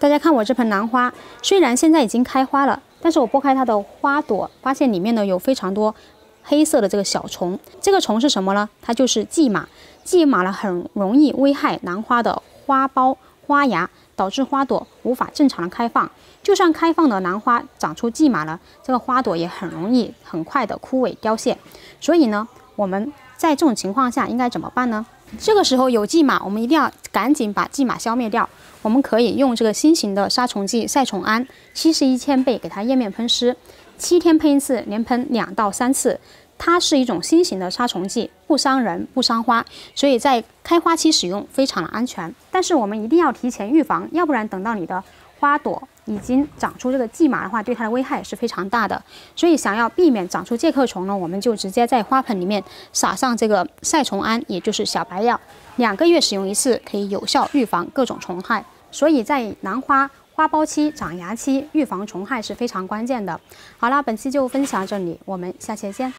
大家看我这盆兰花，虽然现在已经开花了，但是我剥开它的花朵，发现里面呢有非常多黑色的这个小虫。这个虫是什么呢？它就是蓟马。蓟马呢很容易危害兰花的花苞、花芽，导致花朵无法正常的开放。就算开放的兰花长出蓟马了，这个花朵也很容易很快的枯萎凋谢。所以呢，我们在这种情况下应该怎么办呢？ 这个时候有蓟马，我们一定要赶紧把蓟马消灭掉。我们可以用这个新型的杀虫剂赛虫胺70/1000倍给它叶面喷施，7天喷一次，连喷2到3次。它是一种新型的杀虫剂，不伤人不伤花，所以在开花期使用非常的安全。但是我们一定要提前预防，要不然等到你的花朵已经长出这个蓟马的话，对它的危害是非常大的。所以想要避免长出介壳虫呢，我们就直接在花盆里面撒上这个赛虫胺，也就是小白药，2个月使用一次，可以有效预防各种虫害。所以在兰花花苞期、长芽期，预防虫害是非常关键的。好啦，本期就分享到这里，我们下期见。